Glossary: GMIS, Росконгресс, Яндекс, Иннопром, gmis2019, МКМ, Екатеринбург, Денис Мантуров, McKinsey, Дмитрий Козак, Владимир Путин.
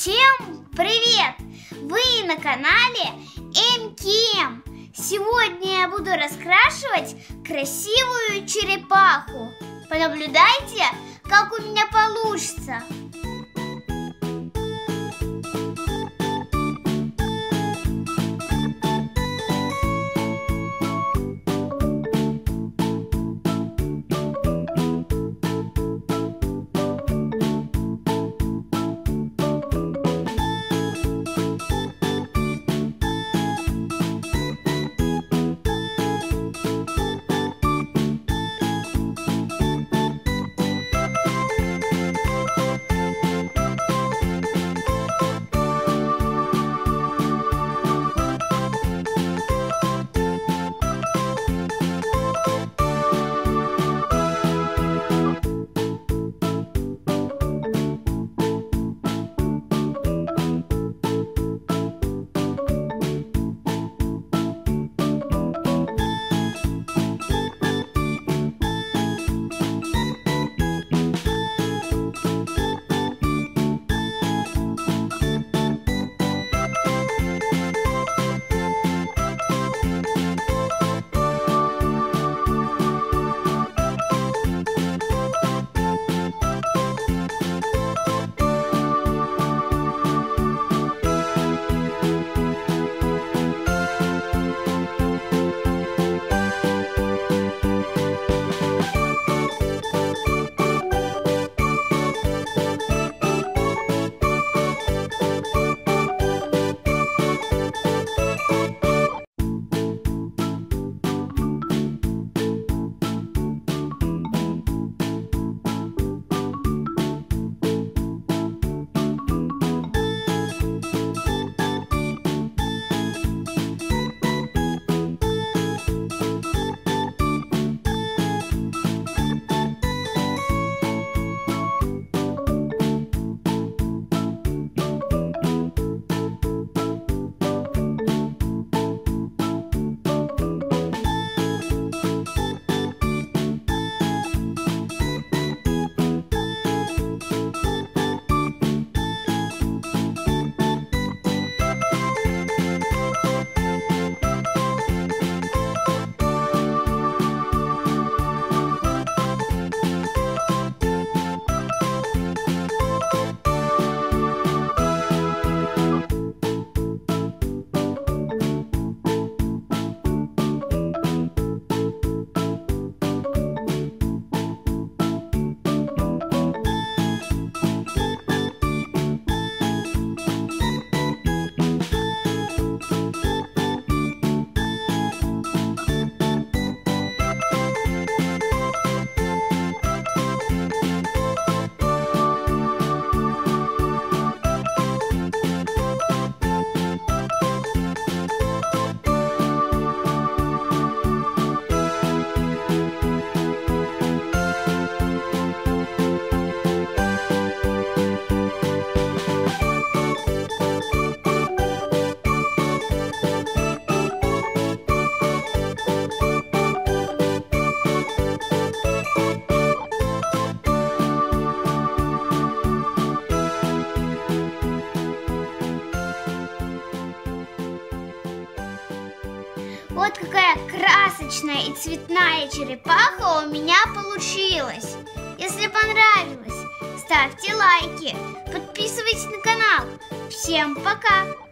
Всем привет! Вы на канале МКМ. Сегодня я буду раскрашивать красивую черепаху. Понаблюдайте, как у меня получится. Вот какая красочная и цветная черепаха у меня получилась. Если понравилось, ставьте лайки, подписывайтесь на канал. Всем пока!